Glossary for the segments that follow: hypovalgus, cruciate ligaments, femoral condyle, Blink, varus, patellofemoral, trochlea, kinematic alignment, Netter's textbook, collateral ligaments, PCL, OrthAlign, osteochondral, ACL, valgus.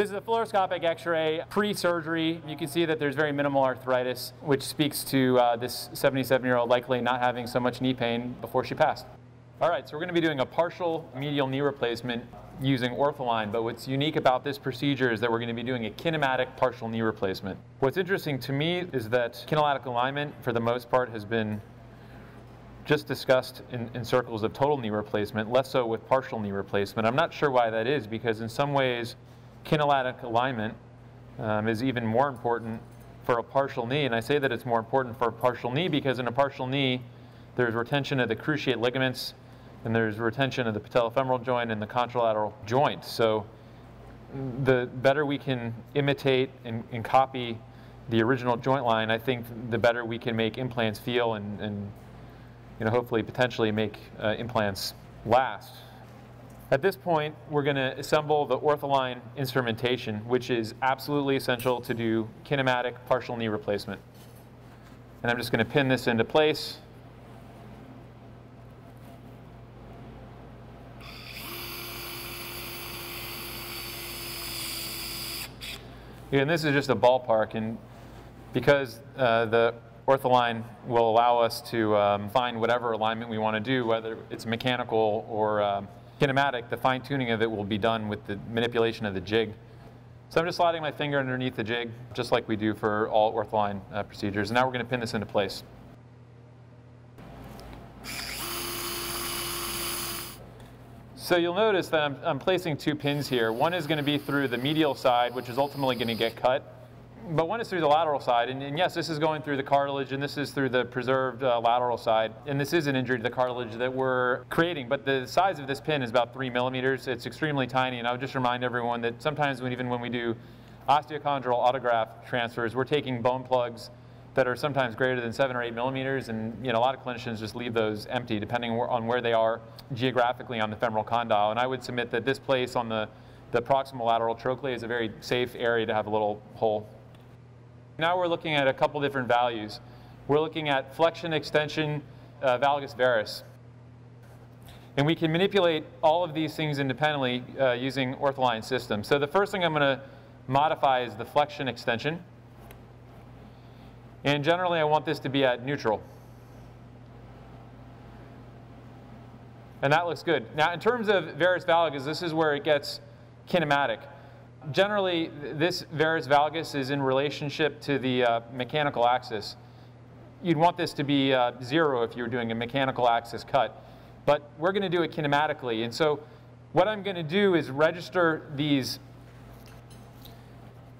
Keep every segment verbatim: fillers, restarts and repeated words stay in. This is a fluoroscopic x-ray pre-surgery. You can see that there's very minimal arthritis, which speaks to uh, this seventy-seven-year-old likely not having so much knee pain before she passed. All right, so we're going to be doing a partial medial knee replacement using OrthAlign, but what's unique about this procedure is that we're going to be doing a kinematic partial knee replacement. What's interesting to me is that kinematic alignment, for the most part, has been just discussed in, in circles of total knee replacement, less so with partial knee replacement. I'm not sure why that is, because in some ways, kinematic alignment um, is even more important for a partial knee, and I say that it's more important for a partial knee because in a partial knee, there's retention of the cruciate ligaments, and there's retention of the patellofemoral joint and the contralateral joint. So the better we can imitate and, and copy the original joint line, I think the better we can make implants feel and, and you know, hopefully potentially make uh, implants last. At this point, we're going to assemble the OrthAlign instrumentation, which is absolutely essential to do kinematic partial knee replacement. And I'm just going to pin this into place. And this is just a ballpark, and because uh, the OrthAlign will allow us to um, find whatever alignment we want to do, whether it's mechanical or um, kinematic, the fine tuning of it will be done with the manipulation of the jig. So I'm just sliding my finger underneath the jig, just like we do for all OrthAlign uh, procedures. And now we're going to pin this into place. So you'll notice that I'm, I'm placing two pins here. One is going to be through the medial side, which is ultimately going to get cut, but one is through the lateral side. And, and yes, this is going through the cartilage, and this is through the preserved uh, lateral side. And this is an injury to the cartilage that we're creating, but the size of this pin is about three millimeters. It's extremely tiny, and I would just remind everyone that sometimes when, even when we do osteochondral autograft transfers, we're taking bone plugs that are sometimes greater than seven or eight millimeters, and you know, a lot of clinicians just leave those empty depending on where they are geographically on the femoral condyle. And I would submit that this place on the, the proximal lateral trochlea is a very safe area to have a little hole. Now we're looking at a couple different values. We're looking at flexion, extension, uh, valgus, varus. And we can manipulate all of these things independently uh, using OrthAlign system. So the first thing I'm going to modify is the flexion extension. And generally, I want this to be at neutral. And that looks good. Now, in terms of varus valgus, this is where it gets kinematic. Generally, this varus valgus is in relationship to the uh, mechanical axis. You'd want this to be uh, zero if you were doing a mechanical axis cut. But we're going to do it kinematically. And so what I'm going to do is register these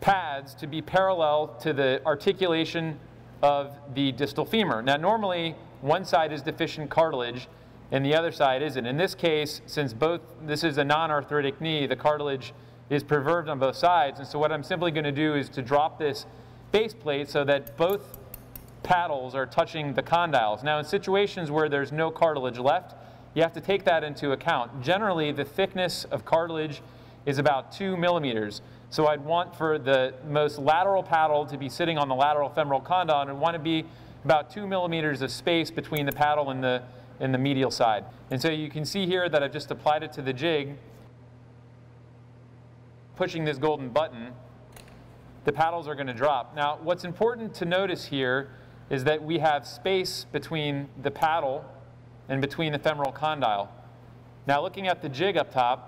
pads to be parallel to the articulation of the distal femur. Now normally one side is deficient cartilage and the other side isn't. In this case, since both, this is a non-arthritic knee, the cartilage is preserved on both sides, and so what I'm simply going to do is to drop this base plate so that both paddles are touching the condyles. Now in situations where there's no cartilage left, you have to take that into account. Generally the thickness of cartilage is about two millimeters. So I'd want for the most lateral paddle to be sitting on the lateral femoral condyle, and I'd want to be about two millimeters of space between the paddle and the, and the medial side. And so you can see here that I've just applied it to the jig. Pushing this golden button, the paddles are going to drop. Now what's important to notice here is that we have space between the paddle and between the femoral condyle. Now looking at the jig up top,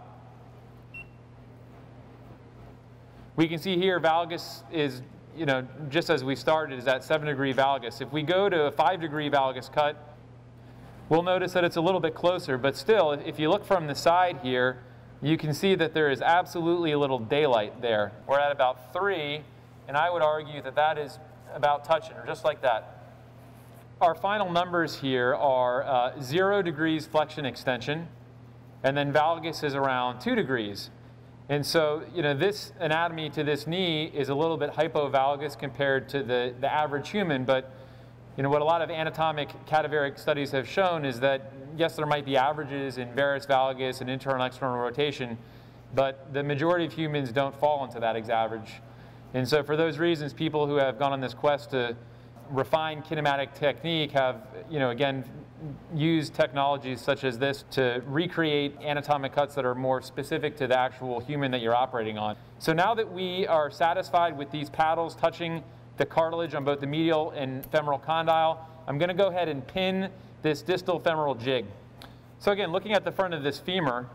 we can see here valgus is, you know, just as we started, is that seven degree valgus. If we go to a five degree valgus cut, we'll notice that it's a little bit closer, but still, if you look from the side here, you can see that there is absolutely a little daylight there. We're at about three, and I would argue that that is about touching, or just like that. Our final numbers here are uh, zero degrees flexion extension, and then valgus is around two degrees. And so, you know, this anatomy to this knee is a little bit hypovalgus compared to the, the average human, but, you know, what a lot of anatomic cadaveric studies have shown is that, yes, there might be averages in varus valgus and internal external rotation, but the majority of humans don't fall into that average. And so for those reasons, people who have gone on this quest to refined kinematic technique have, you know, again, used technologies such as this to recreate anatomic cuts that are more specific to the actual human that you're operating on. So now that we are satisfied with these paddles touching the cartilage on both the medial and femoral condyle, I'm going to go ahead and pin this distal femoral jig. So again, looking at the front of this femur,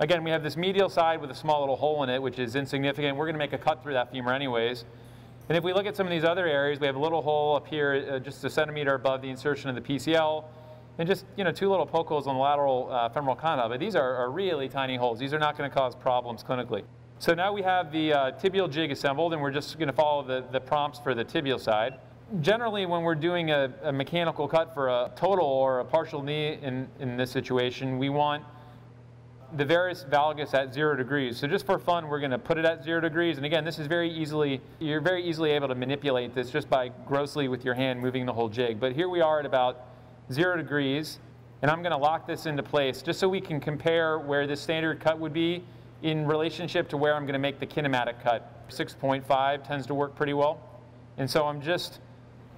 again, we have this medial side with a small little hole in it, which is insignificant. We're going to make a cut through that femur anyways. And if we look at some of these other areas, we have a little hole up here uh, just a centimeter above the insertion of the P C L, and just, you know, two little poke holes on the lateral uh, femoral condyle. But these are, are really tiny holes. These are not going to cause problems clinically. So now we have the uh, tibial jig assembled, and we're just going to follow the, the prompts for the tibial side. Generally, when we're doing a, a mechanical cut for a total or a partial knee in, in this situation, we want the varus valgus at zero degrees. So just for fun, we're going to put it at zero degrees. And again, this is very easily, you're very easily able to manipulate this just by grossly with your hand moving the whole jig. But here we are at about zero degrees, and I'm going to lock this into place just so we can compare where the standard cut would be in relationship to where I'm going to make the kinematic cut. six point five tends to work pretty well. And so I'm just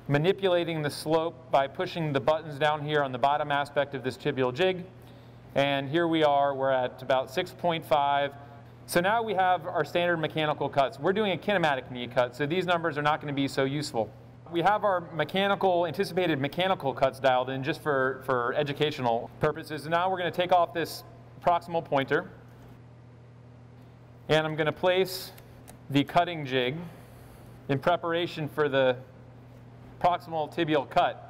manipulating the slope by pushing the buttons down here on the bottom aspect of this tibial jig. And here we are, we're at about six point five. So now we have our standard mechanical cuts. We're doing a kinematic knee cut, so these numbers are not going to be so useful. We have our mechanical, anticipated mechanical cuts dialed in just for, for educational purposes. And now we're going to take off this proximal pointer. And I'm going to place the cutting jig in preparation for the proximal tibial cut.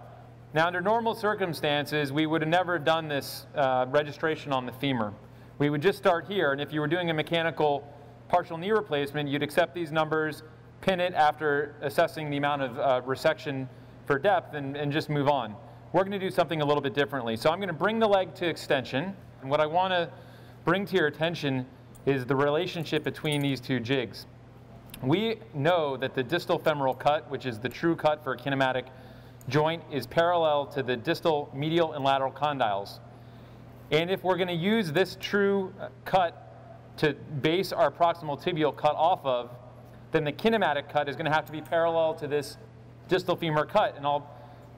Now, under normal circumstances, we would have never done this uh, registration on the femur. We would just start here, and if you were doing a mechanical partial knee replacement, you'd accept these numbers, pin it after assessing the amount of uh, resection for depth, and, and just move on. We're going to do something a little bit differently. So I'm going to bring the leg to extension, and what I want to bring to your attention is the relationship between these two jigs. We know that the distal femoral cut, which is the true cut for a kinematic joint, is parallel to the distal, medial, and lateral condyles. And if we're going to use this true cut to base our proximal tibial cut off of, then the kinematic cut is going to have to be parallel to this distal femur cut. And I'll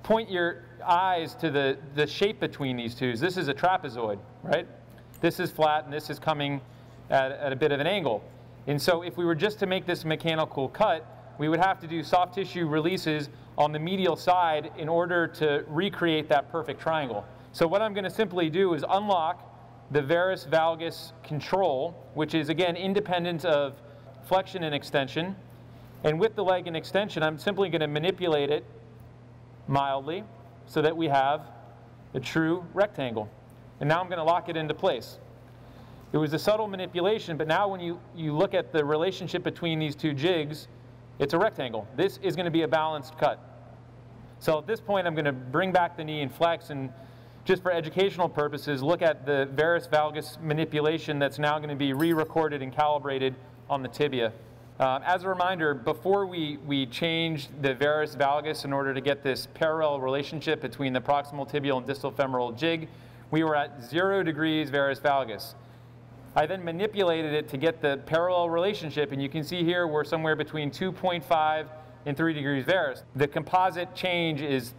point your eyes to the, the shape between these two. This is a trapezoid, right? This is flat, and this is coming at, at a bit of an angle. And so if we were just to make this mechanical cut, we would have to do soft tissue releases on the medial side in order to recreate that perfect triangle. So what I'm going to simply do is unlock the varus valgus control, which is again independent of flexion and extension. And with the leg in extension, I'm simply going to manipulate it mildly so that we have a true rectangle. And now I'm going to lock it into place. It was a subtle manipulation, but now when you, you look at the relationship between these two jigs, it's a rectangle. This is going to be a balanced cut. So at this point, I'm going to bring back the knee and flex, and just for educational purposes, look at the varus valgus manipulation that's now going to be re-recorded and calibrated on the tibia. Uh, as a reminder, before we, we changed the varus valgus in order to get this parallel relationship between the proximal tibial and distal femoral jig, we were at zero degrees varus valgus. I then manipulated it to get the parallel relationship, and you can see here we're somewhere between two point five and three degrees varus. The composite change is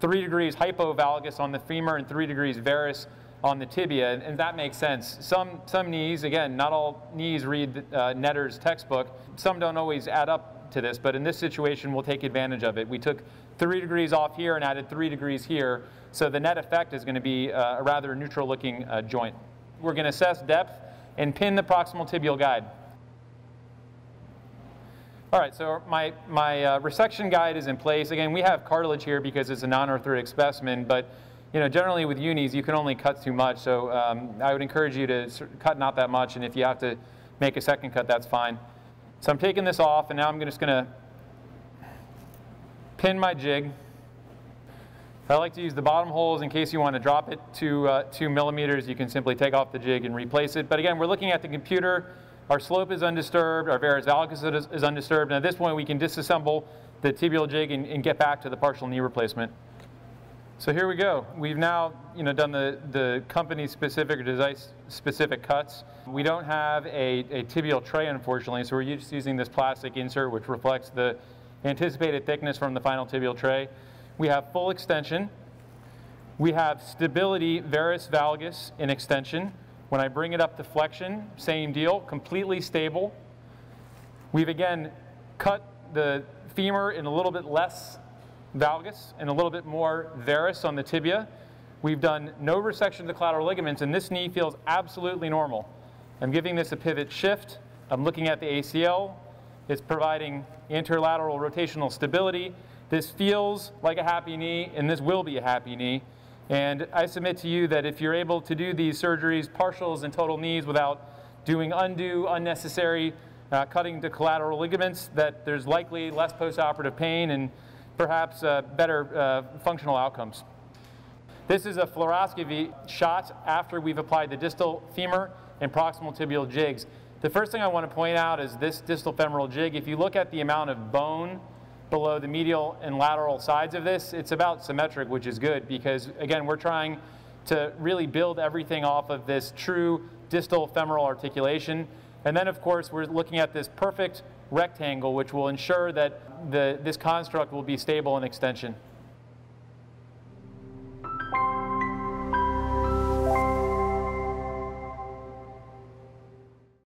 three degrees hypovalgus on the femur and three degrees varus on the tibia, and, and that makes sense. Some, some knees, again, not all knees read uh, Netter's textbook. Some don't always add up to this, but in this situation we'll take advantage of it. We took three degrees off here and added three degrees here, so the net effect is going to be uh, a rather neutral looking uh, joint. We're going to assess depth and pin the proximal tibial guide. All right, so my, my uh, resection guide is in place. Again, we have cartilage here because it's a non-arthritic specimen, but you know, generally with unis, you can only cut too much, so um, I would encourage you to cut not that much, and if you have to make a second cut, that's fine. So I'm taking this off, and now I'm just gonna pin my jig. I like to use the bottom holes in case you want to drop it to uh, two millimeters. You can simply take off the jig and replace it. But again, we're looking at the computer. Our slope is undisturbed. Our varus valgus is, is undisturbed. And at this point, we can disassemble the tibial jig and, and get back to the partial knee replacement. So here we go. We've now, you know, done the, the company-specific or device-specific cuts. We don't have a, a tibial tray, unfortunately, so we're just using this plastic insert, which reflects the anticipated thickness from the final tibial tray. We have full extension. We have stability varus valgus in extension. When I bring it up to flexion, same deal, completely stable. We've again cut the femur in a little bit less valgus and a little bit more varus on the tibia. We've done no resection of the collateral ligaments, and this knee feels absolutely normal. I'm giving this a pivot shift. I'm looking at the A C L. It's providing interlateral rotational stability. This feels like a happy knee, and this will be a happy knee. And I submit to you that if you're able to do these surgeries, partials and total knees, without doing undue, unnecessary uh, cutting to collateral ligaments, that there's likely less postoperative pain and perhaps uh, better uh, functional outcomes. This is a fluoroscopy shot after we've applied the distal femur and proximal tibial jigs. The first thing I want to point out is this distal femoral jig. If you look at the amount of bone below the medial and lateral sides of this, it's about symmetric, which is good because, again, we're trying to really build everything off of this true distal femoral articulation. And then, of course, we're looking at this perfect rectangle, which will ensure that the, this construct will be stable in extension.